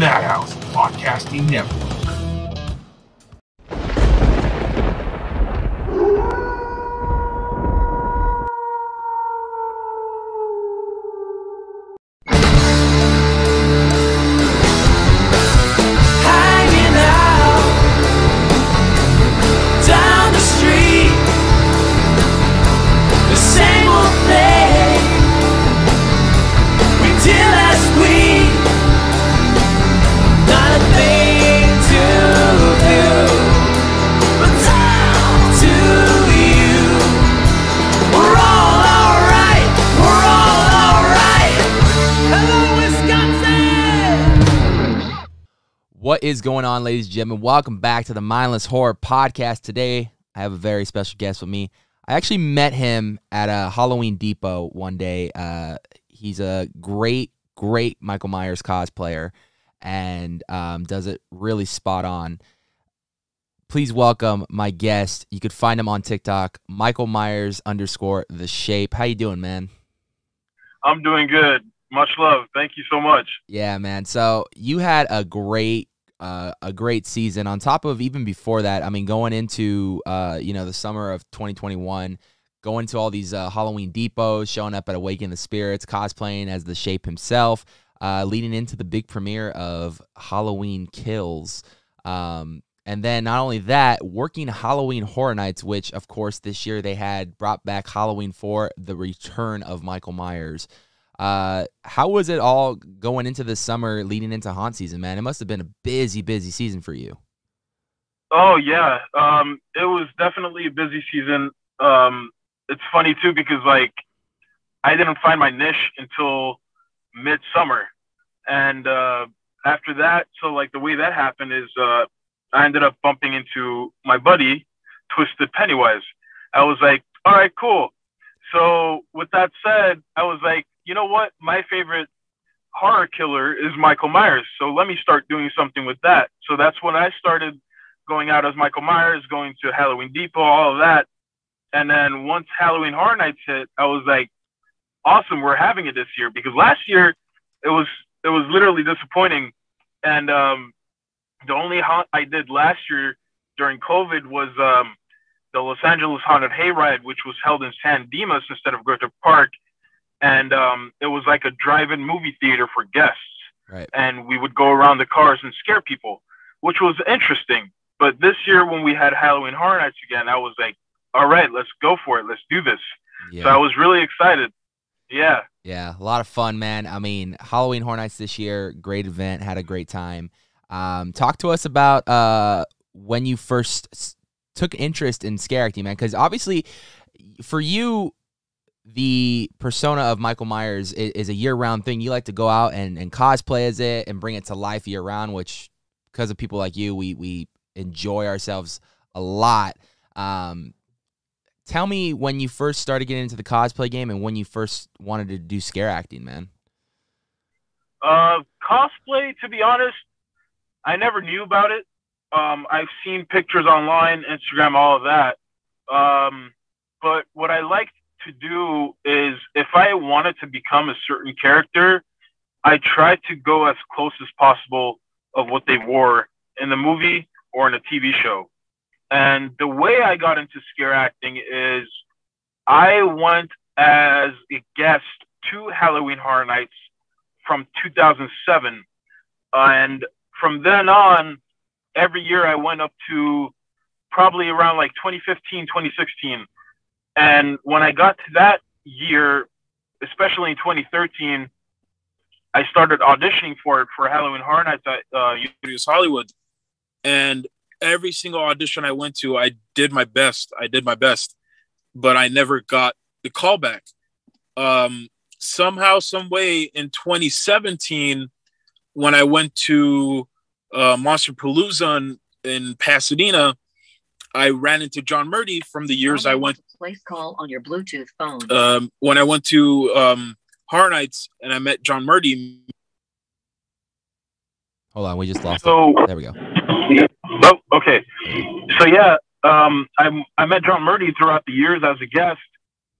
Madhouse Podcasting Network. What is going on, ladies and gentlemen? Welcome back to the Mindless Horror Podcast. Today, I have a very special guest with me. I actually met him at a Halloween Depot one day. He's a great, great Michael Myers cosplayer and does it really spot on. Please welcome my guest. You could find him on TikTok, Michael Myers _ The Shape. How you doing, man? I'm doing good. Much love. Thank you so much. Yeah, man. So you had a great season on top of even before that. I mean, going into, you know, the summer of 2021, going to all these Halloween depots, showing up at Awaken the Spirits, cosplaying as The Shape himself, leading into the big premiere of Halloween Kills. And then not only that, working Halloween Horror Nights, which, of course, this year they had brought back Halloween 4, The Return of Michael Myers. How was it all going into the summer leading into haunt season, man? It must have been a busy, busy season for you. Oh, yeah. It was definitely a busy season. It's funny, too, because, like, I didn't find my niche until mid-summer. And after that, so, like, the way that happened is I ended up bumping into my buddy, Twisted Pennywise. I was like, all right, cool. So with that said, I was like, you know what? My favorite horror killer is Michael Myers. So let me start doing something with that. So that's when I started going out as Michael Myers, going to Halloween Depot, all of that. And then once Halloween Horror Nights hit, I was like, awesome, we're having it this year. Because last year, it was literally disappointing. And the only haunt I did last year during COVID was the Los Angeles Haunted Hayride, which was held in San Dimas instead of Griffith Park. And it was like a drive-in movie theater for guests. Right. And we would go around the cars and scare people, which was interesting. But this year when we had Halloween Horror Nights again, I was like, all right, let's go for it. Let's do this. Yeah. So I was really excited. Yeah. Yeah, a lot of fun, man. I mean, Halloween Horror Nights this year, great event, had a great time. Talk to us about when you first took interest in scare acting, man, because obviously for you, the persona of Michael Myers is a year-round thing. You like to go out and cosplay as it and bring it to life year-round, which, because of people like you, we enjoy ourselves a lot. Tell me when you first started getting into the cosplay game and when you first wanted to do scare acting, man. Cosplay, to be honest, I never knew about it. I've seen pictures online, Instagram, all of that. But what I liked to do is if I wanted to become a certain character, I tried to go as close as possible of what they wore in the movie or in a TV show. And the way I got into scare acting is I went as a guest to Halloween Horror Nights from 2007. And from then on, every year I went up to probably around like 2015, 2016. And when I got to that year, especially in 2013, I started auditioning for it for Halloween Horror Nights at Hollywood. And every single audition I went to, I did my best. But I never got the callback. Somehow, some way, in 2017, when I went to Monsterpalooza in Pasadena, I ran into John Murdy from the years I went. Place call on your Bluetooth phone. When I went to Horror Nights and I met John Murdy. Hold on, we just lost. So it. There we go. Oh, okay. So yeah, I met John Murdy throughout the years as a guest.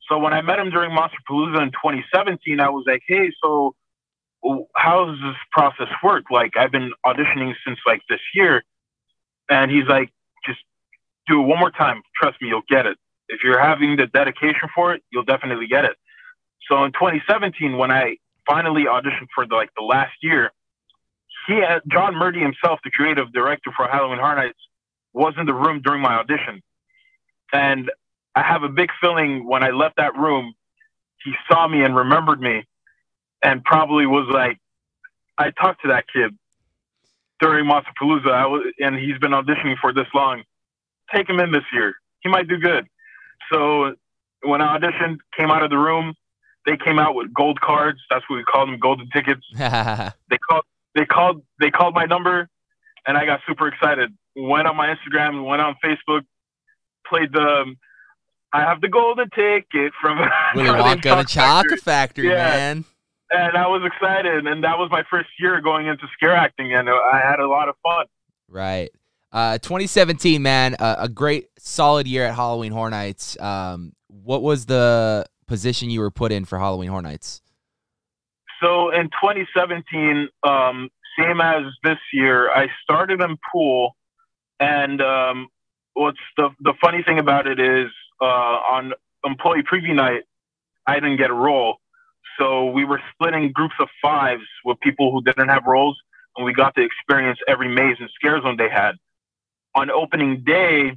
So when I met him during Monsterpalooza in 2017, I was like, hey, so how does this process work? Like, I've been auditioning since like this year. And he's like, just do it one more time. Trust me, you'll get it. If you're having the dedication for it, you'll definitely get it. So in 2017, when I finally auditioned for the last year, John Murdy himself, the creative director for Halloween Horror Nights, was in the room during my audition. And I have a big feeling when I left that room, he saw me and remembered me and probably was like, I talked to that kid during Monsterpalooza, and he's been auditioning for this long. Take him in this year. He might do good. So when I auditioned, came out of the room, they came out with gold cards. That's what we call them, golden tickets. They called my number, and I got super excited. Went on my Instagram, went on Facebook, played the "I have the golden ticket" from Willy Wonka and the Chocolate Factory, man. And I was excited, and that was my first year going into scare acting, and I had a lot of fun. Right. 2017, man, a great, solid year at Halloween Horror Nights. What was the position you were put in for Halloween Horror Nights? So in 2017, same as this year, I started in pool. And what's the funny thing about it is on employee preview night, I didn't get a role. So we were splitting groups of fives with people who didn't have roles. And we got to experience every maze and scare zone they had. On opening day,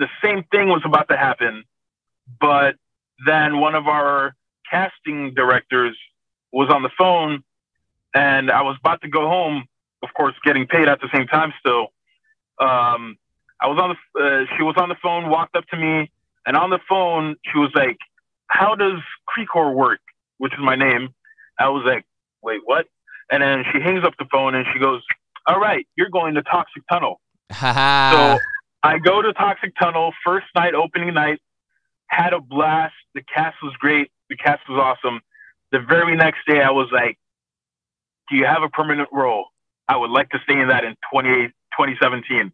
the same thing was about to happen. But then one of our casting directors was on the phone, and I was about to go home, of course, getting paid at the same time still. She was on the phone, walked up to me, and on the phone, she was like, "How does Krikor work?" which is my name. I was like, "Wait, what?" And then she hangs up the phone and she goes, "All right, you're going to Toxic Tunnel." So I go to Toxic Tunnel, first night, opening night, had a blast. The cast was great. The cast was awesome. The very next day, I was like, "Do you have a permanent role? I would like to stay in that in 2017.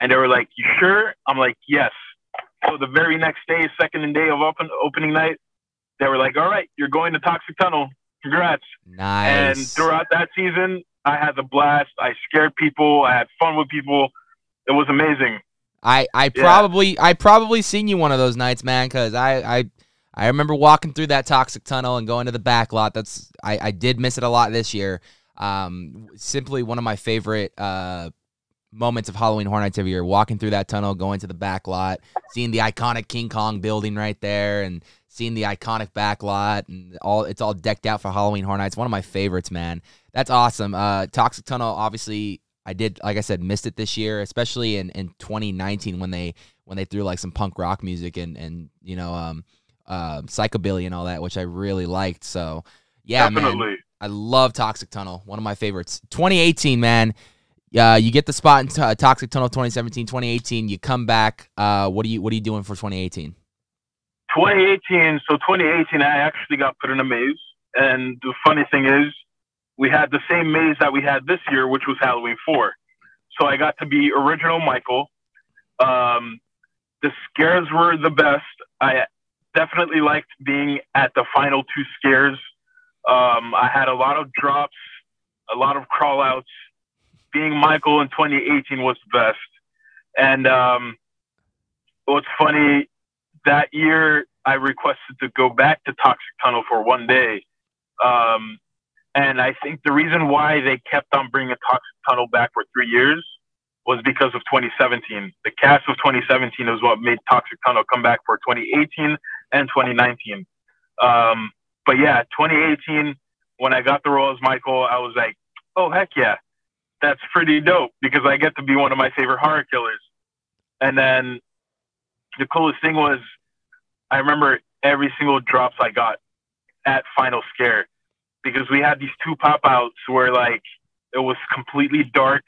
And they were like, "You sure?" I'm like, "Yes." So the very next day, second day of opening night, they were like, "All right, you're going to Toxic Tunnel. Congrats." Nice. And throughout that season, I had the blast. I scared people. I had fun with people. It was amazing. I probably seen you one of those nights, man, because I remember walking through that Toxic Tunnel and going to the back lot. That's I did miss it a lot this year. Simply one of my favorite moments of Halloween Horror Nights every year, walking through that tunnel, going to the back lot, seeing the iconic King Kong building right there and seeing the iconic back lot, and it's all decked out for Halloween Horror Nights. One of my favorites, man. That's awesome. Toxic Tunnel, obviously, I did, like I said, missed it this year, especially in 2019 when they threw like some punk rock music and you know, psychobilly and all that, which I really liked. So yeah, definitely. Man, I love Toxic Tunnel, one of my favorites. 2018, man, you get the spot in Toxic Tunnel. 2017, 2018, you come back. What are you doing for 2018? 2018, so 2018, I actually got put in a maze, and the funny thing is, we had the same maze that we had this year, which was Halloween 4. So I got to be original Michael. The scares were the best. I definitely liked being at the final two scares. I had a lot of drops, a lot of crawl outs. Being Michael in 2018 was the best. And what's funny, that year I requested to go back to Toxic Tunnel for one day. And I think the reason why they kept on bringing Toxic Tunnel back for 3 years was because of 2017. The cast of 2017 is what made Toxic Tunnel come back for 2018 and 2019. But yeah, 2018, when I got the role as Michael, I was like, "Oh, heck yeah, that's pretty dope," because I get to be one of my favorite horror killers. And then the coolest thing was, I remember every single drops I got at Final Scare, because we had these two pop-outs where, like, it was completely dark.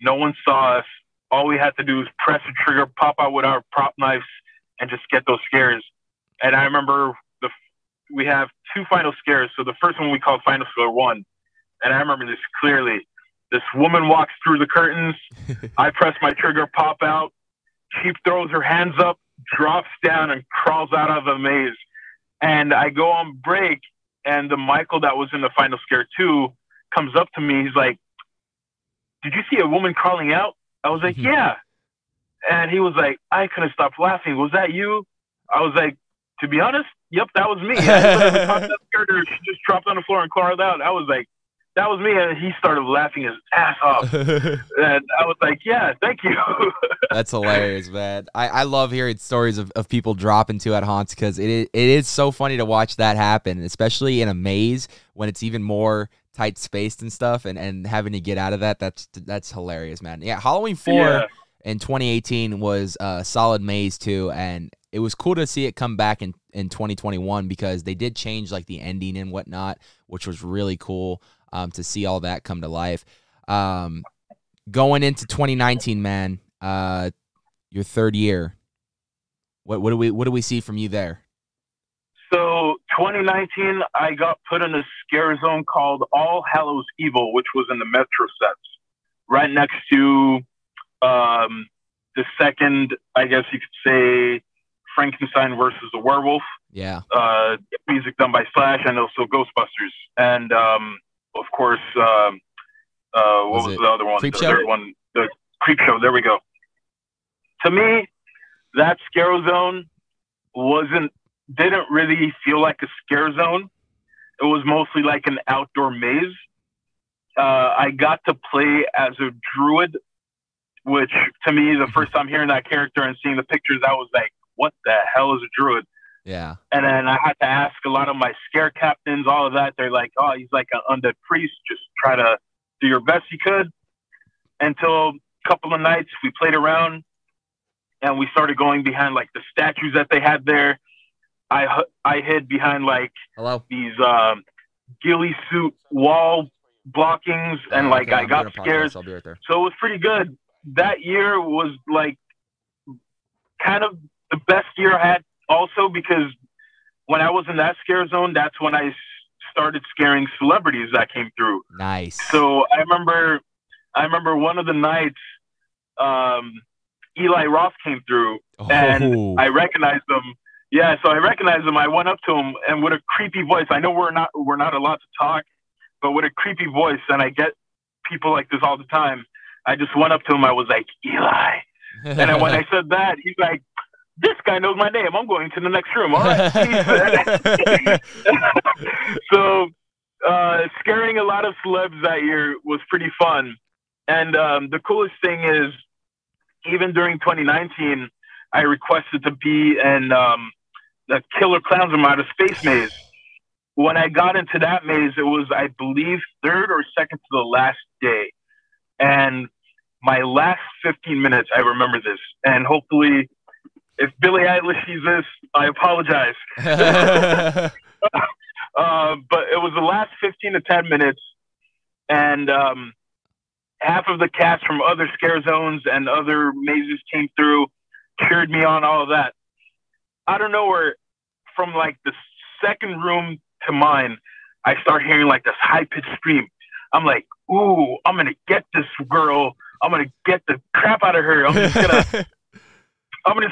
No one saw us. All we had to do was press the trigger, pop out with our prop knives, and just get those scares. And I remember we have two final scares. So the first one we called Final Scare 1. And I remember this clearly. This woman walks through the curtains. I press my trigger, pop out. She throws her hands up, drops down, and crawls out of the maze. And I go on break. And the Michael that was in the Final Scare 2 comes up to me. He's like, "Did you see a woman crawling out?" I was like, "Yeah." And he was like, "I couldn't stop laughing. Was that you?" I was like, "To be honest, yep, that was me." She just dropped on the floor and crawled out. I was like, "That was me." And he started laughing his ass off. And I was like, "Yeah, thank you." That's hilarious, man. I love hearing stories of people dropping to at haunts, because it is so funny to watch that happen, especially in a maze when it's even more tight spaced and stuff, and having to get out of that. That's hilarious, man. Yeah, Halloween 4 in 2018 was a solid maze too, and it was cool to see it come back in 2021, because they did change like the ending and whatnot, which was really cool. To see all that come to life. Going into 2019, man, your third year, what do we see from you there? So 2019, I got put in a scare zone called All Hallows Evil, which was in the Metro sets, right next to the second, I guess you could say, Frankenstein versus the Werewolf. Yeah. Music done by Slash, and also Ghostbusters, and of course, what was the other one? The third one, the Creep Show. There we go. To me, that scare zone didn't really feel like a scare zone. It was mostly like an outdoor maze. I got to play as a druid, which to me, the first time hearing that character and seeing the pictures, I was like, "What the hell is a druid?" Yeah. And then I had to ask a lot of my scare captains, all of that. They're like, "Oh, he's like an undead priest. Just try to do your best you could." Until a couple of nights, we played around and we started going behind like the statues that they had there. I hid behind like these ghillie suit wall blockings, and like I got scared. So it was pretty good. That year was like kind of the best year I had. Also, because when I was in that scare zone, that's when I started scaring celebrities that came through. Nice. So I remember one of the nights, Eli Roth came through, and I recognized him. Yeah, so I recognized him. I went up to him, and with a creepy voice. I know we're not allowed to talk, but with a creepy voice, and I get people like this all the time. I just went up to him. I was like, "Eli," and when I said that, he's like, "This guy knows my name. I'm going to the next room. All right." So scaring a lot of celebs that year was pretty fun. And the coolest thing is, even during 2019, I requested to be in the Killer Clowns from Outer Space maze. When I got into that maze, it was, I believe, third or second to the last day. And my last 15 minutes, I remember this. And hopefully, if Billie Eilish sees this, I apologize. But it was the last 15 to 10 minutes, and half of the cast from other scare zones and other mazes came through, cheered me on, all of that. I don't know where, from like the second room to mine, I start hearing like this high-pitched scream. I'm like, "Ooh, I'm going to get this girl. I'm going to get the crap out of her. I'm just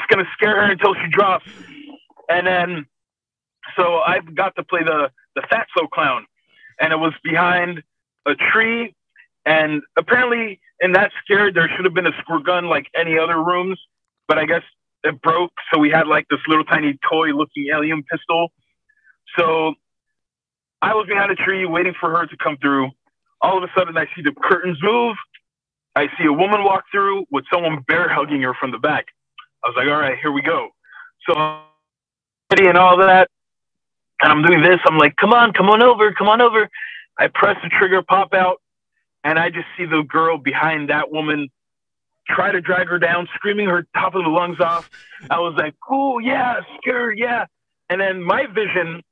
gonna scare her until she drops." And then, so I got to play the fat slow clown, and it was behind a tree. And apparently, in that scare, there should have been a squirt gun like any other rooms, but I guess it broke. So we had like this little tiny toy-looking alien pistol. So I was behind a tree waiting for her to come through. All of a sudden, I see the curtains move. I see a woman walk through with someone bear hugging her from the back. I was like, "All right, here we go." So I'm ready and all that, and I'm doing this. I'm like, come on over. I press the trigger, pop out, and I just see the girl behind that woman try to drag her down, screaming her top of the lungs off. I was like, "Cool, yeah, scare, yeah." And then my vision,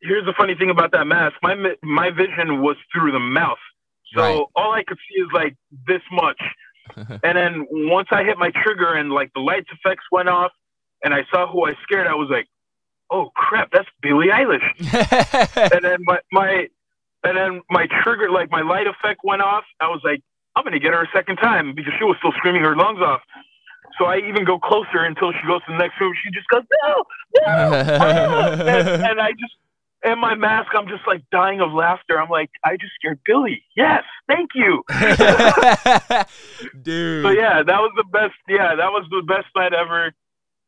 here's the funny thing about that mask. My vision was through the mouth. So all I could see is like this much. And then once I hit my trigger and like the lights effects went off and I saw who I scared, I was like, "Oh crap, that's Billie Eilish." And then my trigger, like my light effect went off. I was like, "I'm going to get her a second time," because she was still screaming her lungs off. So I even go closer until she goes to the next room. She just goes, "No, no." And I just, And my mask, I'm just like dying of laughter. I'm like, I just scared Billy. Yes, thank you. Dude. So yeah, that was the best. Yeah, that was the best night ever.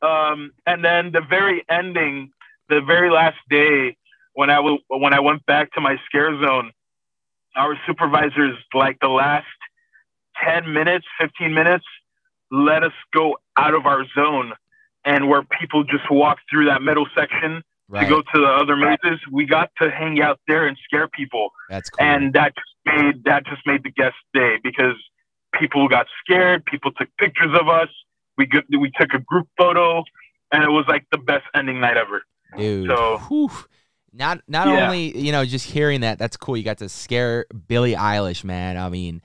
And then the very ending, the very last day, when I went back to my scare zone, our supervisors, like the last 10 minutes, 15 minutes, let us go out of our zone. And where people just walk through that middle section, right, to go to the other mazes, we got to hang out there and scare people. That's cool. And that just made the guest day, because people got scared. People took pictures of us. We took a group photo, and it was like the best ending night ever. Dude, so whew. not yeah. Only, you know, just hearing that, that's cool. You got to scare Billie Eilish, man. I mean,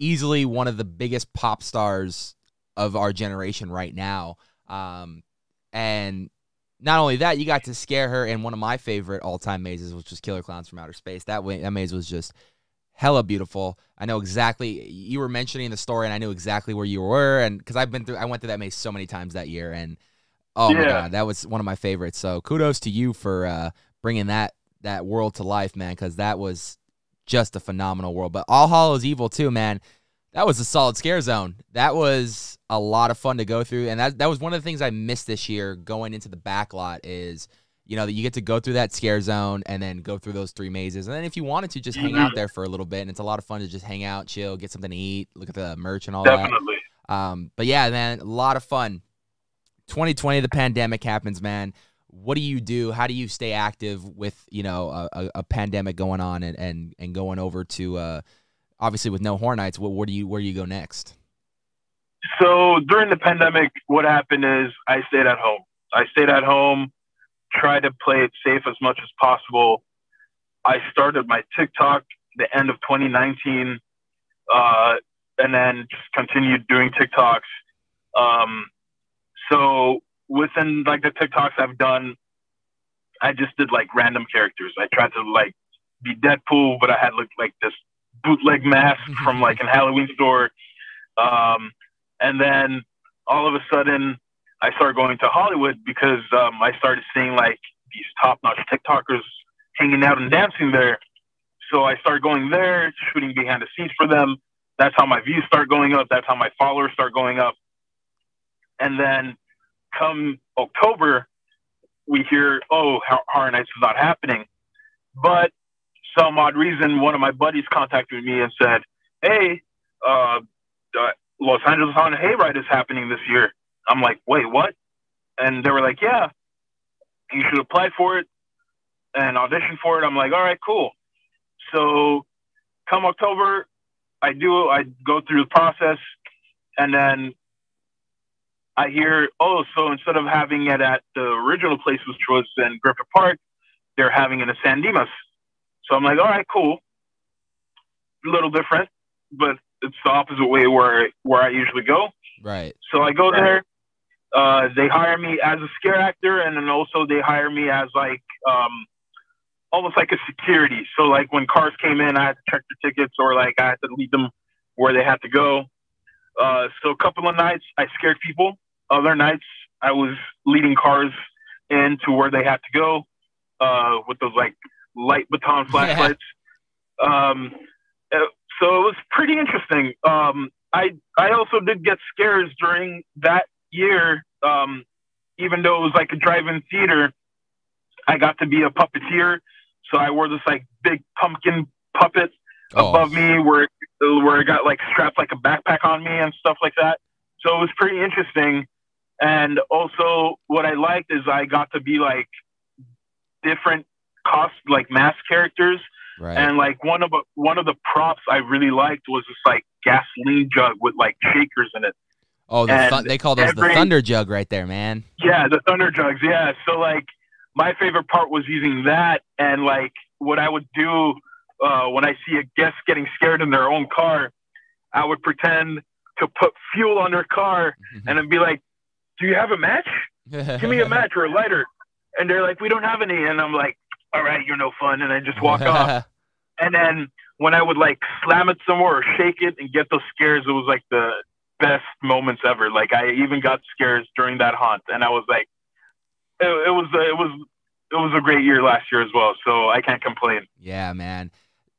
easily one of the biggest pop stars of our generation right now. And not only that, you got to scare her in one of my favorite all-time mazes, which was Killer Clowns from Outer Space. That maze was just hella beautiful. I know exactly, you were mentioning the story, and I knew exactly where you were, and because I went through that maze so many times that year, and oh yeah, my God, that was one of my favorites. So kudos to you for bringing that world to life, man, because that was just a phenomenal world. But All Hallows Evil too, man. That was a solid scare zone. That was a lot of fun to go through, and that was one of the things I missed this year going into the back lot is, you know, that you get to go through that scare zone and then go through those three mazes, and then if you wanted to, just hang out there for a little bit, and it's a lot of fun to just hang out, chill, get something to eat, look at the merch and all Definitely. That. But yeah, man, a lot of fun. 2020, the pandemic happens, man. What do you do? How do you stay active with, you know, a pandemic going on and going over to obviously, with no Horror Nights, where do you go next? So during the pandemic, what happened is I stayed at home. I stayed at home, tried to play it safe as much as possible. I started my TikTok the end of 2019, and then just continued doing TikToks. So within like the TikToks I've done, I just did like random characters. I tried to like be Deadpool, but I had looked like this bootleg mask from like an Halloween store. And then all of a sudden I started going to Hollywood because I started seeing like these top-notch TikTokers hanging out and dancing there. So I started going there, shooting behind the scenes for them. That's how my views start going up. That's how my followers start going up. And then come October, we hear, oh, Horror Nights is not happening. But some odd reason, one of my buddies contacted me and said, hey, Los Angeles Haunted Hayride is happening this year. I'm like, wait, what? And they were like, yeah, you should apply for it and audition for it. I'm like, all right, cool. So come October, I go through the process, and then I hear, oh, so instead of having it at the original place, which was in Griffith Park, they're having it at San Dimas. So I'm like, all right, cool. A little different, but it's the opposite way where I usually go. Right. So I go there. They hire me as a scare actor, and then also they hire me as like almost like a security. So like when cars came in, I had to check the tickets, or like I had to lead them where they had to go. So a couple of nights I scared people. Other nights I was leading cars into where they had to go with those like light baton flashlights. Yeah. So it was pretty interesting. I also did get scares during that year. Even though it was like a drive-in theater, I got to be a puppeteer. So I wore this like big pumpkin puppet above me where it got like strapped like a backpack on me and stuff like that. So it was pretty interesting. And also what I liked is I got to be like different like mask characters. Right. And like one of the props I really liked was this like gasoline jug with like shakers in it. Oh, they call those the thunder jug right there, man. Yeah, the thunder jugs. Yeah. So like my favorite part was using that, and like what I would do when I see a guest getting scared in their own car, I would pretend to put fuel on their car and I'd be like, "Do you have a match? Give me a match or a lighter." And they're like, "We don't have any." And I'm like, "All right, you're no fun," and I just walk off. And then when I would like slam it somewhere or shake it and get those scares, it was like the best moments ever. Like I even got scares during that haunt, and I was like, it was it was a great year last year as well, so I can't complain. Yeah, man.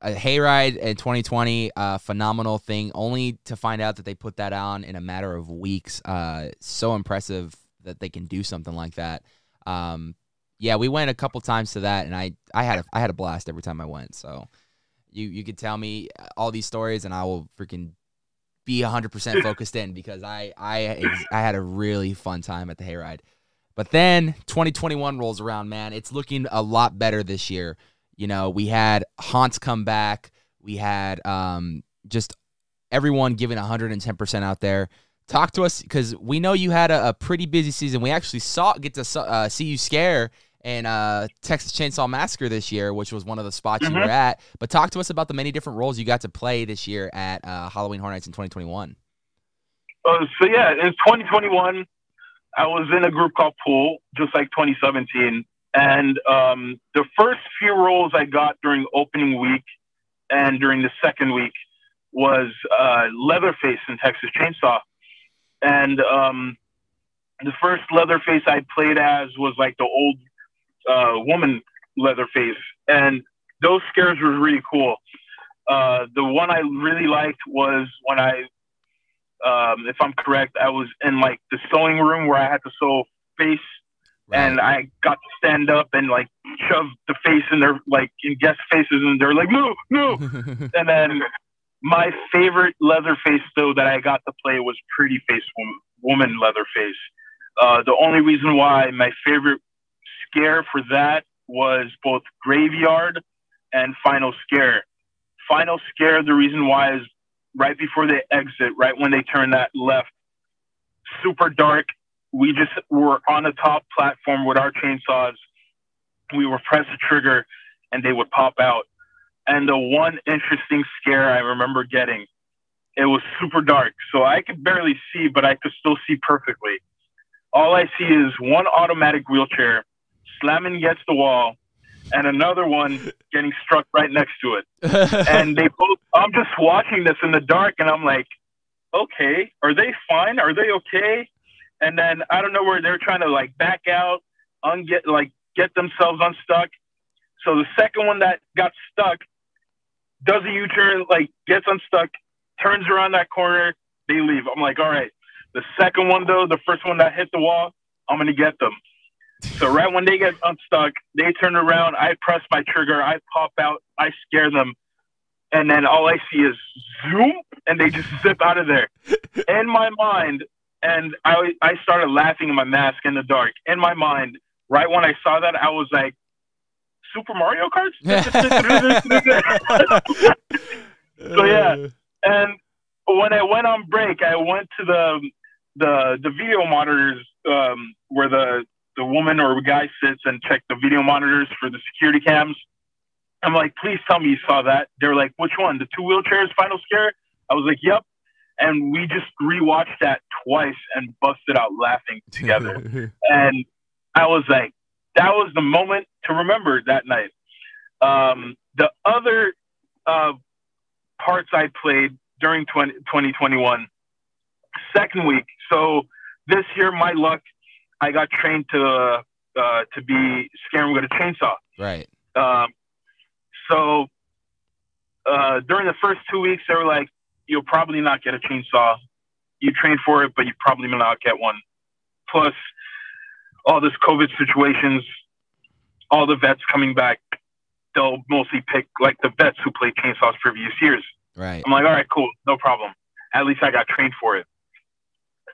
Hayride in 2020, phenomenal thing, only to find out that they put that on in a matter of weeks. So impressive that they can do something like that. Yeah, we went a couple times to that, and I had a blast every time I went. So you could tell me all these stories, and I will freaking be 100% focused in, because I had a really fun time at the Hayride. But then 2021 rolls around, man. It's looking a lot better this year. You know, we had haunts come back. We had just everyone giving 110% out there. Talk to us, because we know you had a pretty busy season. We actually get to see you scare in Texas Chainsaw Massacre this year, which was one of the spots you were at. But talk to us about the many different roles you got to play this year at Halloween Horror Nights in 2021. So, yeah, in 2021, I was in a group called Pool, just like 2017. And the first few roles I got during opening week and during the second week was Leatherface in Texas Chainsaw. And the first Leatherface I played as was like the old woman Leatherface. And those scares were really cool. The one I really liked was when I, if I'm correct, I was in like the sewing room where I had to sew face. Right. And I got to stand up and like shove the face in their, like, in guest faces. And they're like, no, no. And then my favorite Leatherface, though, that I got to play was Pretty Face Woman Leatherface. The only reason why my favorite scare for that was both Graveyard and Final Scare. Final Scare, the reason why is right before they exit, right when they turn that left, super dark. We just were on a top platform with our chainsaws. We were press the trigger and they would pop out. And the one interesting scare I remember getting, it was super dark. So I could barely see, but I could still see perfectly. All I see is one automatic wheelchair slamming against the wall and another one getting struck right next to it. And they both, I'm just watching this in the dark and I'm like, okay, are they fine? Are they okay? And then I don't know where they're trying to like back out, get themselves unstuck. So the second one that got stuck does a U-turn, like gets unstuck, turns around that corner, they leave. I'm like, all right. The second one though, the first one that hit the wall, I'm gonna get them. So right when they get unstuck, they turn around, I press my trigger, I pop out, I scare them, and then all I see is zoom, and they just zip out of there. In my mind, and I started laughing in my mask in the dark. In my mind, right when I saw that, I was like, Super Mario Kart? So yeah. And when I went on break, I went to the video monitors where the woman or guy sits and checked the video monitors for the security cams. I'm like, please tell me you saw that. They're like, which one? The two wheelchairs, Final Scare? I was like, yep. And we just rewatched that twice and busted out laughing together. And I was like, that was the moment to remember that night. The other parts I played during 2021, second week. So this year, my luck, I got trained to be scaring with a chainsaw. Right. During the first 2 weeks, they were like, you'll probably not get a chainsaw. You trained for it, but you probably may not get one. Plus, all this COVID situations, all the vets coming back, they'll mostly pick, like, the vets who played chainsaws previous years. Right. I'm like, all right, cool, no problem. At least I got trained for it.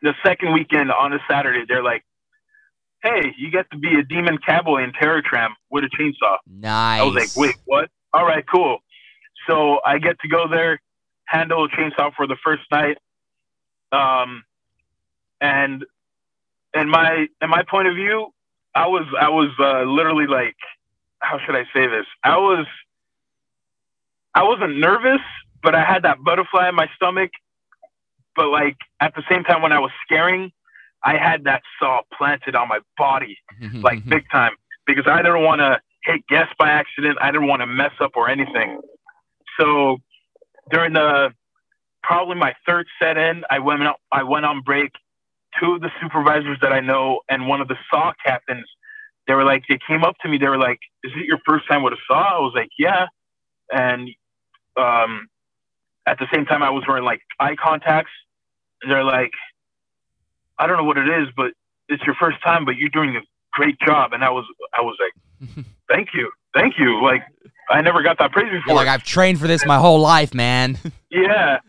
The second weekend on a Saturday, they're like, hey, you get to be a demon cowboy in Terror Tram with a chainsaw. Nice. I was like, wait, what? All right, cool. So I get to go there, handle a chainsaw for the first night, and in my point of view, I was literally like, how should I say this? I wasn't nervous, but I had that butterfly in my stomach. But like at the same time, when I was scaring, I had that saw planted on my body, like big time, because I didn't want to hit guests by accident. I didn't want to mess up or anything. So during probably my third set in, I went on break. Two of the supervisors that I know and one of the saw captains, they were like, they came up to me. They were like, is it your first time with a saw? I was like, yeah. And at the same time, I was wearing like eye contacts. And they're like, I don't know what it is, but it's your first time, but you're doing a great job. And I was like, thank you. Like, I never got that praise before. You're like, I've trained for this my whole life, man. Yeah.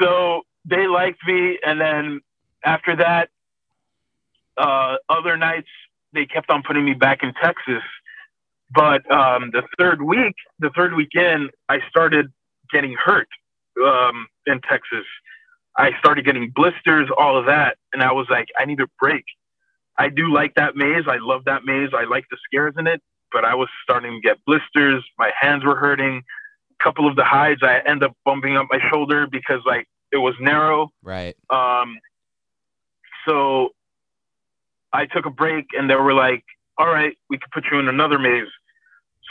So they liked me. And then after that, other nights, they kept on putting me back in Texas. But the third weekend, I started getting hurt in Texas. I started getting blisters, all of that. And I was like, I need a break. I do like that maze. I love that maze. I like the scares in it. But I was starting to get blisters. My hands were hurting. A couple of the hides, I end up bumping up my shoulder because, like, it was narrow. Right. So I took a break, and they were like, all right, we could put you in another maze.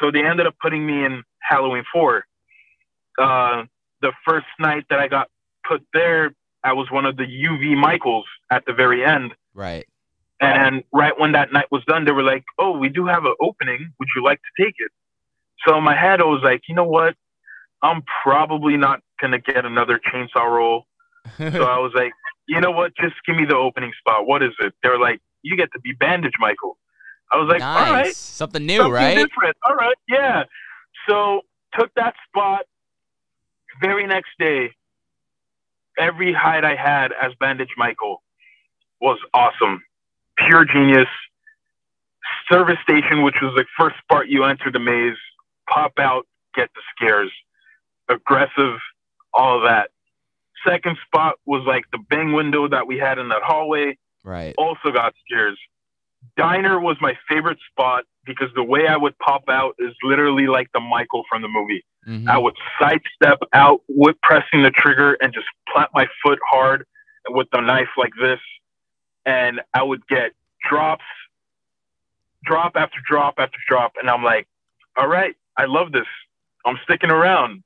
So they ended up putting me in Halloween 4. The first night that I got put there, I was one of the UV Michaels at the very end. Right. And right when that night was done, they were like, oh, we do have an opening. Would you like to take it? So in my head, I was like, you know what? I'm probably not going to get another chainsaw roll. So I was like, you know what? Just give me the opening spot. What is it? They were like, you get to be Bandage Michael. I was like, nice. All right. Something new, right? Something different. All right, yeah. So took that spot. Very next day, every hide I had as Bandage Michael was awesome. Pure genius. Service station, which was the first part you enter the maze, pop out, get the scares, aggressive, all of that. Second spot was like the bang window that we had in that hallway. Right. Also got scares. Diner was my favorite spot because the way I would pop out is literally like the Michael from the movie. Mm-hmm. I would sidestep out with pressing the trigger and just plant my foot hard with the knife like this. And I would get drop after drop. And I'm like, all right, I love this. I'm sticking around.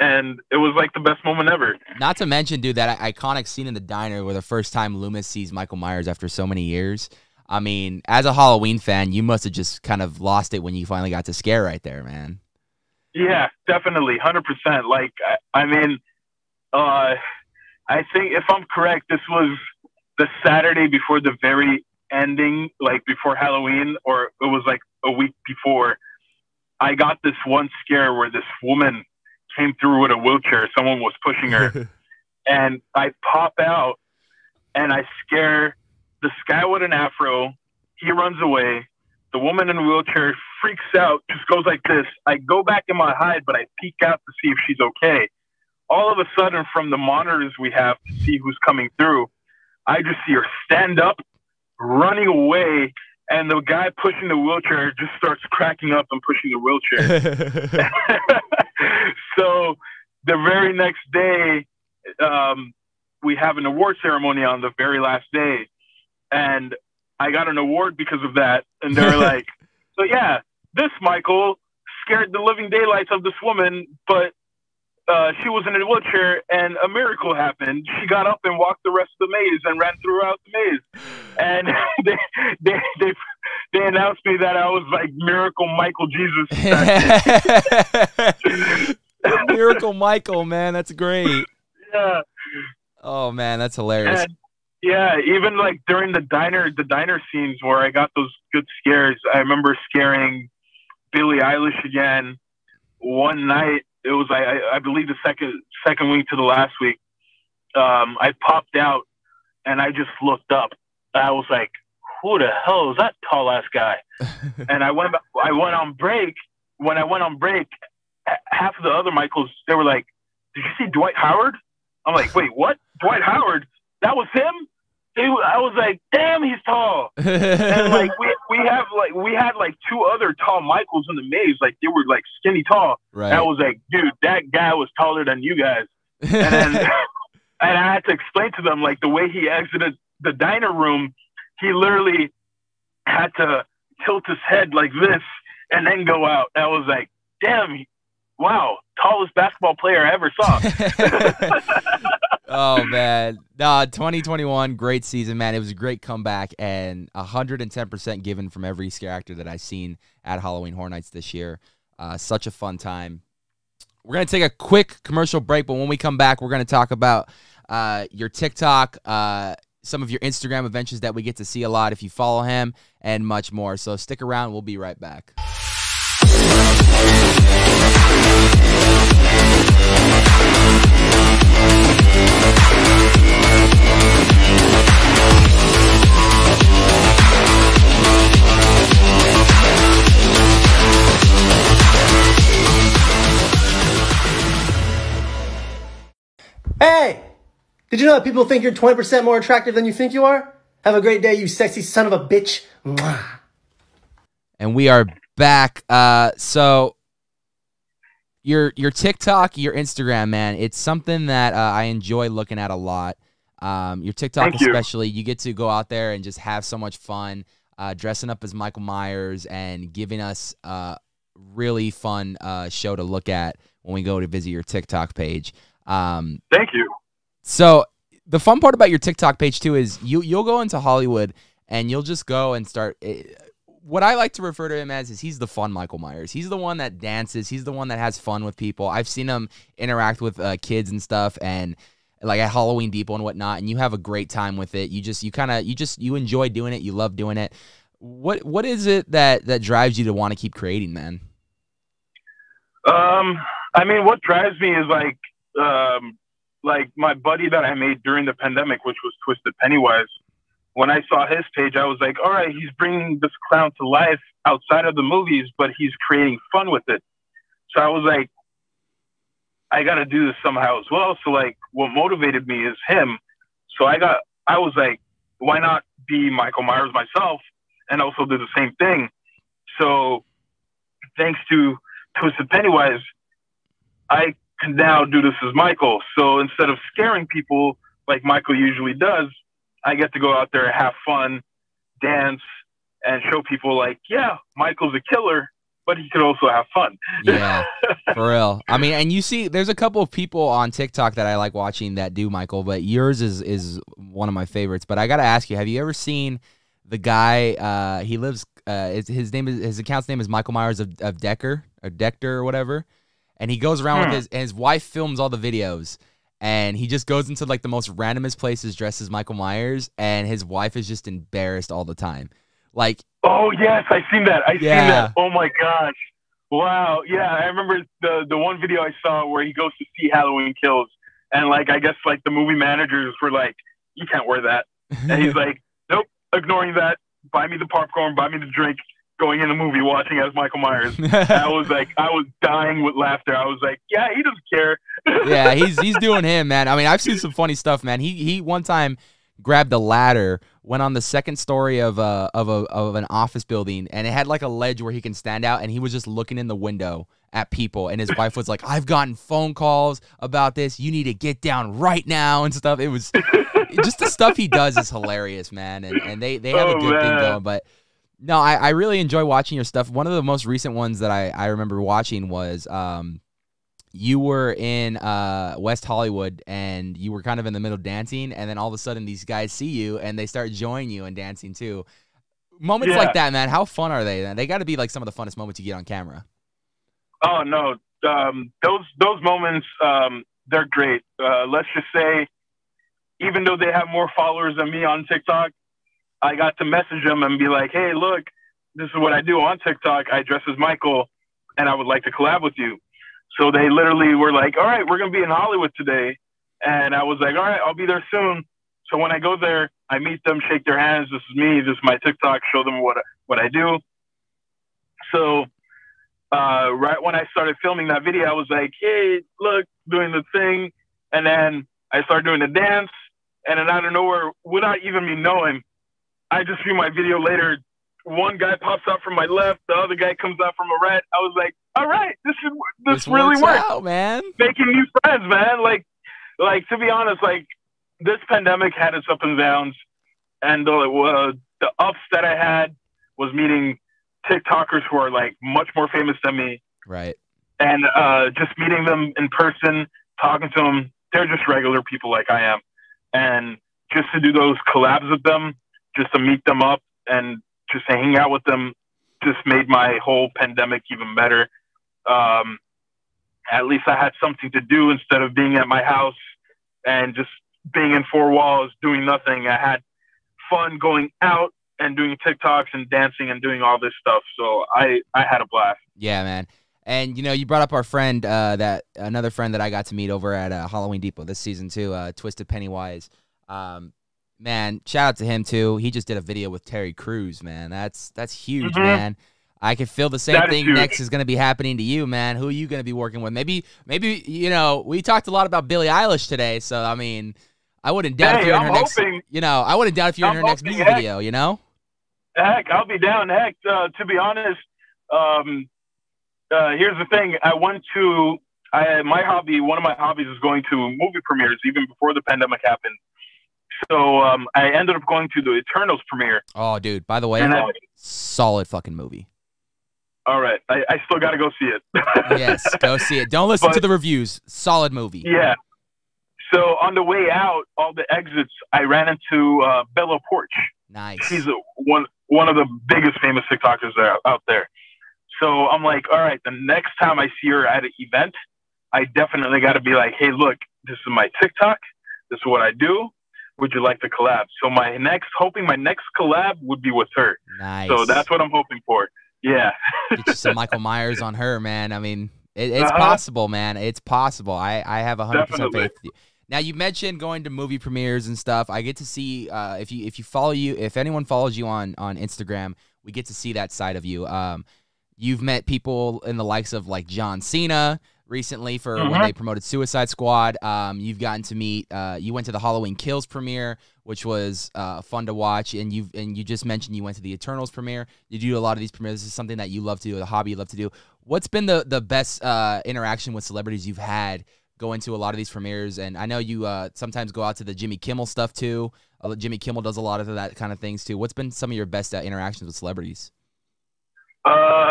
And it was like the best moment ever. Not to mention, dude, that iconic scene in the diner where the first time Loomis sees Michael Myers after so many years. I mean, as a Halloween fan, you must have just kind of lost it when you finally got to scare right there, man. Yeah, definitely. 100%. Like, I mean, I think if I'm correct, this was the Saturday before the very ending, like before Halloween, or it was like a week before, I got this one scare where this woman came through with a wheelchair. Someone was pushing her and I pop out and I scare this guy with an afro. He runs away. The woman in the wheelchair freaks out, just goes like this. I go back in my hide, but I peek out to see if she's okay. All of a sudden, from the monitors we have to see who's coming through, I just see her stand up, running away, and the guy pushing the wheelchair just starts cracking up and pushing the wheelchair. So the very next day, we have an award ceremony on the very last day, and I got an award because of that. And they were like, so yeah, this Michael scared the living daylights of this woman, but she was in a wheelchair, and a miracle happened. She got up and walked the rest of the maze and ran throughout the maze. And they announced me that I was like Miracle Michael Jesus. Miracle Michael, man, that's great. Yeah. Oh man, that's hilarious. And, yeah, even like during the diner scenes where I got those good scares. I remember scaring Billie Eilish again one night. It was, I believe, the second week to the last week. I popped out, and I just looked up. I was like, who the hell is that tall-ass guy? And I went on break. When I went on break, half of the other Michaels, they were like, did you see Dwight Howard? I'm like, wait, what? Dwight Howard? That was him? I was like, damn, he's tall. And like we had like two other tall Michaels in the maze, like they were like skinny tall. Right. And I was like, dude, that guy was taller than you guys. And then and I had to explain to them like the way he exited the diner room, he literally had to tilt his head like this and then go out. And I was like, damn, wow, tallest basketball player I ever saw. Oh, man. 2021, great season, man. It was a great comeback, and 110% given from every scare actor that I've seen at Halloween Horror Nights this year. Such a fun time. We're going to take a quick commercial break, but when we come back, we're going to talk about your TikTok, some of your Instagram adventures that we get to see a lot if you follow him, and much more. So stick around. We'll be right back. Hey! Did you know that people think you're 20% more attractive than you think you are? Have a great day, you sexy son of a bitch. Mwah. And we are back. So your TikTok, your Instagram, man, it's something that I enjoy looking at a lot. Your TikTok especially, you get to go out there and just have so much fun dressing up as Michael Myers and giving us a really fun show to look at when we go to visit your TikTok page. Thank you. So the fun part about your TikTok page too is you'll go into Hollywood and you'll just go and start. What I like to refer to him as is he's the fun Michael Myers. He's the one that dances. He's the one that has fun with people. I've seen him interact with kids and stuff, and like at Halloween Depot and whatnot. And you have a great time with it. You enjoy doing it. You love doing it. What is it that drives you to want to keep creating, man? I mean, what drives me is like my buddy that I made during the pandemic, which was Twisted Pennywise. When I saw his page, I was like, all right, he's bringing this clown to life outside of the movies, but he's creating fun with it. So I was like, I got to do this somehow as well. So like what motivated me is him. So I was like, why not be Michael Myers myself and also do the same thing? So thanks to Twisted Pennywise, I can now do this as Michael. So instead of scaring people like Michael usually does, I get to go out there and have fun, dance, and show people like, yeah, Michael's a killer, but he could also have fun. Yeah, for real. I mean, and you see, there's a couple of people on TikTok that I like watching that do Michael, but yours is one of my favorites. But I got to ask you, have you ever seen the guy, he lives, his account's name is Michael Myers of Decker, or Dechter or whatever, and he goes around with his wife films all the videos. And he just goes into like the most randomest places dressed as Michael Myers, and his wife is just embarrassed all the time. Like, oh yes, I've seen that. I've seen that. Oh my gosh. Wow. Yeah. I remember the one video I saw where he goes to see Halloween Kills, and like, I guess like the movie managers were like, you can't wear that. And he's like, nope, ignoring that. Buy me the popcorn, buy me the drink, going in the movie, watching as Michael Myers. I was like, I was dying with laughter. I was like, yeah, he doesn't care. Yeah, he's doing him, man. I mean, I've seen some funny stuff, man. He one time grabbed a ladder, went on the second story of an office building, and it had like a ledge where he can stand out, and he was just looking in the window at people, and his wife was like, I've gotten phone calls about this. You need to get down right now and stuff. It was just the stuff he does is hilarious, man. And they have a good thing going, but no, I really enjoy watching your stuff. One of the most recent ones that I remember watching was you were in West Hollywood, and you were kind of in the middle dancing, and then all of a sudden these guys see you, and they start joining you and dancing too. Moments like that, man, how fun are they? Man? They got to be like some of the funnest moments you get on camera. Oh, no. Those moments, they're great. Let's just say, even though they have more followers than me on TikTok, I got to message them and be like, hey, look, this is what I do on TikTok. I dress as Michael, and I would like to collab with you. So they literally were like, all right, we're going to be in Hollywood today. And I was like, all right, I'll be there soon. So when I go there, I meet them, shake their hands. This is me. This is my TikTok. Show them what I do. So right when I started filming that video, I was like, hey, look, doing the thing. And then I started doing the dance. And then out of nowhere, without even me knowing, I just view my video later. One guy pops out from my left. The other guy comes out from a right. I was like, all right, this really works, man. Making new friends, man. Like to be honest, like this pandemic had its ups and downs. And the ups that I had was meeting TikTokers who are like much more famous than me. Right. And just meeting them in person, talking to them, they're just regular people like I am. And just to do those collabs with them, just to meet them up and just to hang out with them, just made my whole pandemic even better. At least I had something to do instead of being at my house and just being in four walls, doing nothing. I had fun going out and doing TikToks and dancing and doing all this stuff. So I had a blast. Yeah, man. And, you know, you brought up our friend, another friend that I got to meet over at Halloween Depot this season too, Twisted Pennywise. Man, shout out to him too. He just did a video with Terry Crews, man. That's huge, man. I can feel the same thing next is going to be happening to you, man. Who are you going to be working with? Maybe, you know, we talked a lot about Billie Eilish today, so I mean, I wouldn't doubt if you're in her next, you know, I wouldn't doubt if you're in her next music video, you know? Heck, I'll be down. Heck, to be honest, here's the thing. One of my hobbies is going to movie premieres even before the pandemic happened. So I ended up going to the Eternals premiere. Oh, dude, by the way, solid fucking movie. All right. I still got to go see it. Yes, go see it. Don't listen to the reviews. Solid movie. Yeah. So on the way out, all the exits, I ran into Bella Porch. Nice. She's one of the biggest famous TikTokers out there. So I'm like, all right, the next time I see her at an event, I definitely got to be like, hey, look, this is my TikTok. This is what I do. Would you like to collab? So my next collab would be with her. Nice. So that's what I'm hoping for. Yeah. Get you some Michael Myers on her, man. I mean, it's possible, man. It's possible. I have 100% faith. Now, you mentioned going to movie premieres and stuff. I get to see if anyone follows you on Instagram, we get to see that side of you. You've met people in the likes of like John Cena recently for when they promoted Suicide Squad. You've gotten to meet. You went to the Halloween Kills premiere, which was fun to watch. And you just mentioned you went to the Eternals premiere. You do a lot of these premieres. This is something that you love to do, a hobby you love to do. What's been the best interaction with celebrities you've had going to a lot of these premieres? And I know you sometimes go out to the Jimmy Kimmel stuff too. Jimmy Kimmel does a lot of that kind of things too. What's been some of your best interactions with celebrities?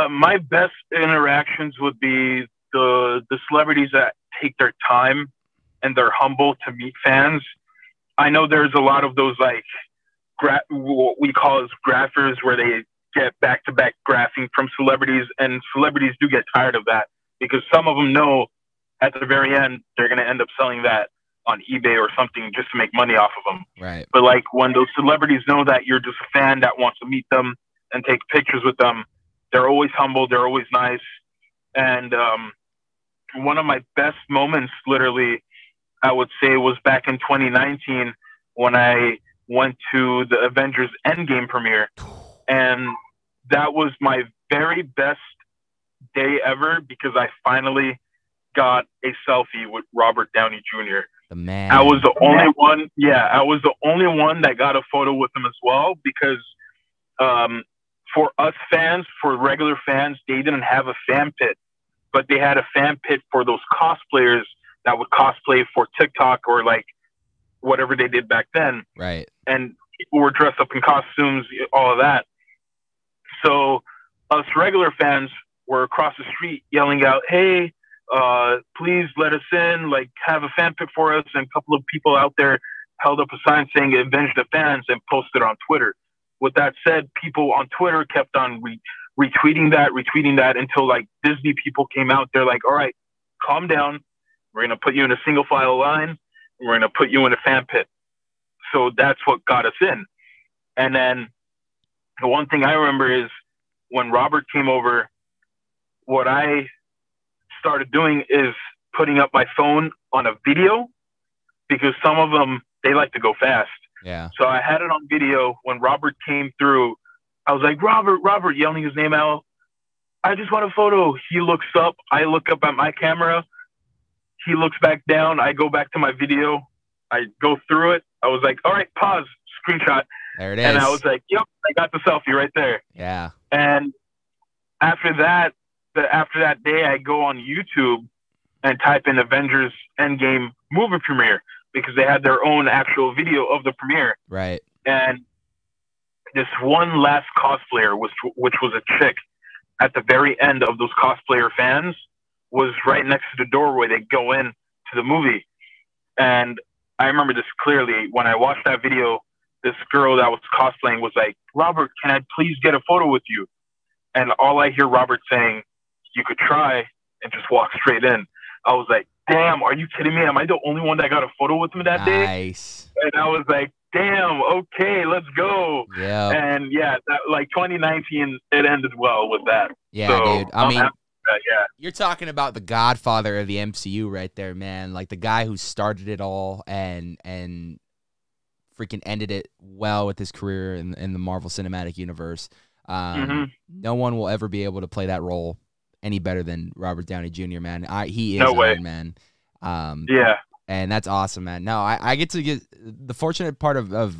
My best interactions would be the celebrities that take their time and they're humble to meet fans. I know there's a lot of those, like, what we call as graphers, where they get back-to-back graphing from celebrities, and celebrities do get tired of that because some of them know at the very end they're going to end up selling that on eBay or something just to make money off of them. Right. But, like, when those celebrities know that you're just a fan that wants to meet them and take pictures with them, they're always humble, they're always nice. And one of my best moments, literally, I would say, was back in 2019 when I went to the Avengers Endgame premiere. And that was my very best day ever because I finally got a selfie with Robert Downey Jr. The man. I was the only one. Yeah, I was the only one that got a photo with him as well because for us fans, for regular fans, they didn't have a fan pit, but they had a fan pit for those cosplayers that would cosplay for TikTok or like whatever they did back then. Right. And people were dressed up in costumes, all of that. So us regular fans were across the street yelling out, hey, please let us in, like have a fan pit for us. And a couple of people out there held up a sign saying "Avenge the Fans" and posted on Twitter. With that said, people on Twitter kept on retweeting that until like Disney people came out. They're like, all right, calm down. We're going to put you in a single file line. We're going to put you in a fan pit. So that's what got us in. And then the one thing I remember is when Robert came over, what I started doing is putting up my phone on a video because some of them, they like to go fast. Yeah. So I had it on video. When Robert came through, I was like, Robert, yelling his name out. I just want a photo. He looks up. I look up at my camera. He looks back down. I go back to my video. I go through it. I was like, all right, pause, screenshot. There it is. And I was like, yep, I got the selfie right there. Yeah. And after that day, I go on YouTube and type in Avengers Endgame movie premiere, because they had their own actual video of the premiere. Right. And this one last cosplayer, which was a chick, at the very end of those cosplayer fans, was right next to the doorway they go in to the movie. And I remember this clearly. When I watched that video, this girl that was cosplaying was like, "Robert, can I please get a photo with you?" And all I hear Robert saying, "You could try," and just walk straight in. I was like, damn, are you kidding me? Am I the only one that got a photo with him that day? Nice. And I was like, damn, okay, let's go. Yeah. And yeah, that, like 2019, it ended well with that. Yeah, so, dude. I mean, yeah. You're talking about the godfather of the MCU right there, man. Like the guy who started it all and freaking ended it well with his career in the Marvel Cinematic Universe. No one will ever be able to play that role any better than Robert Downey Jr., man. He is Iron Man. Yeah. And that's awesome, man. No, I get to get the fortunate part of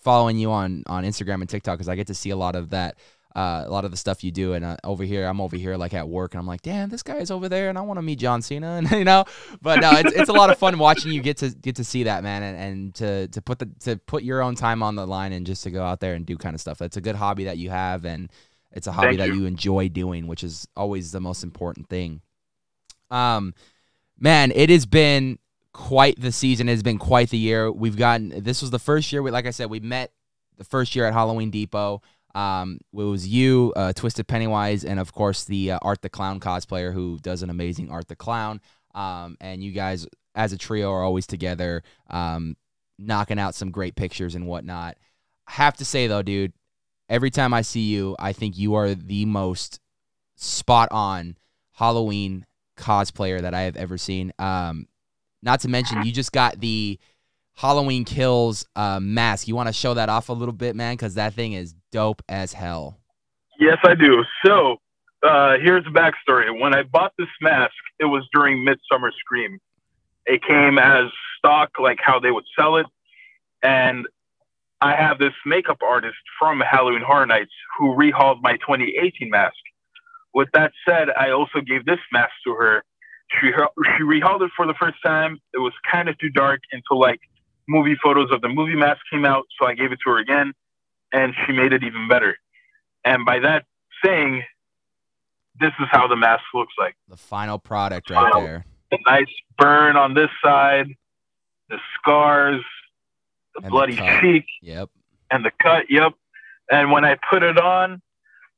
following you on Instagram and TikTok is I get to see a lot of that, a lot of the stuff you do. And over here, I'm over here like at work, and I'm like, damn, this guy is over there, and I want to meet John Cena, and you know. But no, it's a lot of fun watching you get to see that, man, and to put your own time on the line and just to go out there and do kind of stuff. That's a good hobby that you have, and it's a hobby that you enjoy doing, which is always the most important thing. Man, it has been quite the season. It's been quite the year. We've gotten, this was the first year, like I said, we met the first year at Halloween Depot. It was you, Twisted Pennywise, and of course the Art the Clown cosplayer who does an amazing Art the Clown. And you guys as a trio are always together, knocking out some great pictures and whatnot. I have to say though, dude, every time I see you, I think you are the most spot-on Halloween cosplayer that I have ever seen. Not to mention, you just got the Halloween Kills mask. You want to show that off a little bit, man, because that thing is dope as hell. Yes, I do. So here's the backstory. When I bought this mask, it was during Midsummer Scream. It came as stock, like how they would sell it, and I have this makeup artist from Halloween Horror Nights who rehauled my 2018 mask. With that said, I also gave this mask to her. She rehauled it for the first time. It was kind of too dark until like movie photos of the movie mask came out. So I gave it to her again, and she made it even better. And by that saying, this is how the mask looks like. The final product right there. A nice burn on this side, the scars, the bloody cheek, and the cut, and when I put it on,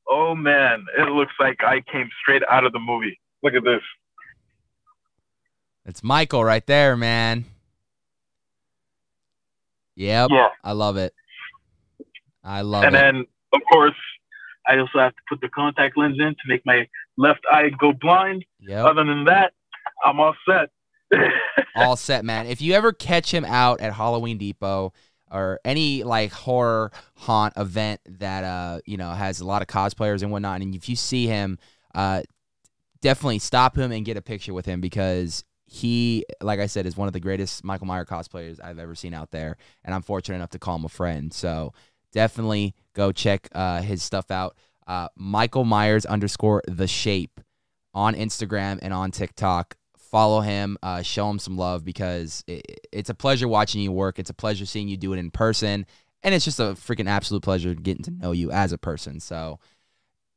oh man, it looks like I came straight out of the movie. Look at this. It's Michael right there, man. Yeah. I love it. I love it. And then, of course, I also have to put the contact lens in to make my left eye go blind. Other than that, I'm all set. All set, man. If you ever catch him out at Halloween Depot or any like horror haunt event that you know has a lot of cosplayers and whatnot, and if you see him, definitely stop him and get a picture with him, because he, like I said, is one of the greatest Michael Myers cosplayers I've ever seen out there, and I'm fortunate enough to call him a friend. So definitely go check his stuff out. Michael Myers _the shape on Instagram and on TikTok. Follow him, show him some love, because it's a pleasure watching you work. It's a pleasure seeing you do it in person. And it's just a freaking absolute pleasure getting to know you as a person. So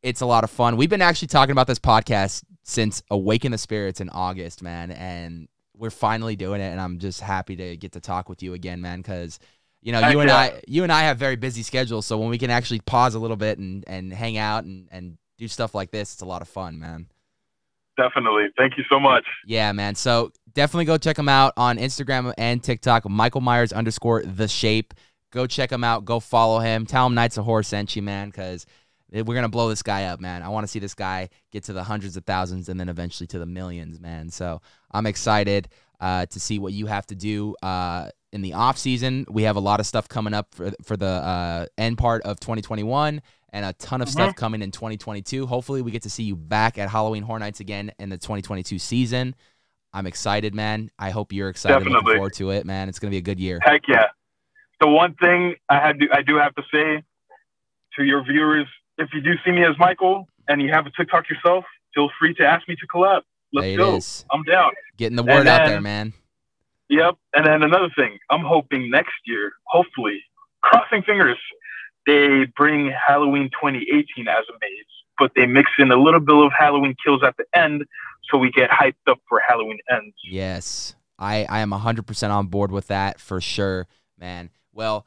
it's a lot of fun. We've been actually talking about this podcast since Awaken the Spirits in August, man. And we're finally doing it. And I'm just happy to get to talk with you again, man, because you know, you and I have very busy schedules. So when we can actually pause a little bit and hang out and do stuff like this, it's a lot of fun, man. Definitely. Thank you so much. Yeah, man. So definitely go check him out on Instagram and TikTok. Michael Myers _the shape. Go check him out. Go follow him. Tell him Knights of Horror sent you, man, because we're going to blow this guy up, man. I want to see this guy get to the hundreds of thousands and then eventually to the millions, man. So I'm excited to see what you have to do in the off season. We have a lot of stuff coming up for the end part of 2021. And a ton of stuff coming in 2022. Hopefully, we get to see you back at Halloween Horror Nights again in the 2022 season. I'm excited, man. I hope you're excited. Definitely. Looking forward to it, man. It's going to be a good year. Heck yeah. The one thing I do have to say to your viewers, if you do see me as Michael and you have a TikTok yourself, feel free to ask me to collab. Let's go. I'm down. Getting the word out there, man. Yep. And then another thing, I'm hoping next year, hopefully, crossing fingers, they bring Halloween 2018 as a maze, but they mix in a little bit of Halloween Kills at the end, so we get hyped up for Halloween Ends. Yes. I am 100% on board with that for sure, man. Well,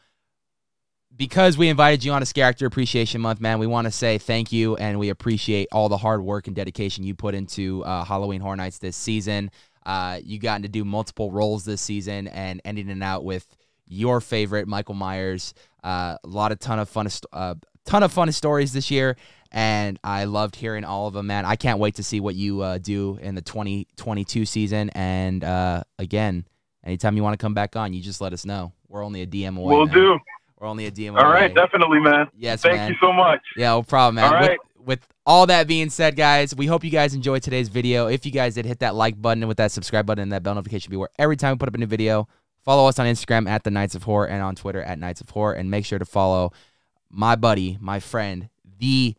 because we invited you on to Scare Actor Appreciation Month, man, we want to say thank you, and we appreciate all the hard work and dedication you put into Halloween Horror Nights this season. You gotten to do multiple roles this season and ending it out with your favorite, Michael Myers. A ton of fun stories this year, and I loved hearing all of them, man. I can't wait to see what you do in the 2022 season. And again, anytime you want to come back on, you just let us know. We're only a DM away. Will do. We're only a DM away. All right, definitely, man. Yes, Thank you so much. Yeah, no problem, man. All right. With all that being said, guys, we hope you guys enjoyed today's video. If you guys did, hit that like button and with that subscribe button and that bell notification should be where every time we put up a new video. Follow us on Instagram at the Knights of Horror and on Twitter at Knights of Horror. And make sure to follow my buddy, my friend, the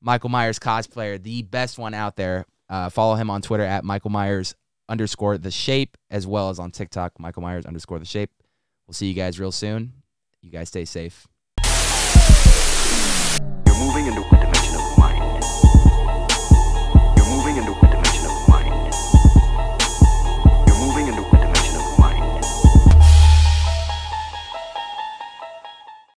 Michael Myers cosplayer, the best one out there. Follow him on Twitter at Michael Myers_the Shape, as well as on TikTok, Michael Myers_the Shape. We'll see you guys real soon. You guys stay safe. You're moving into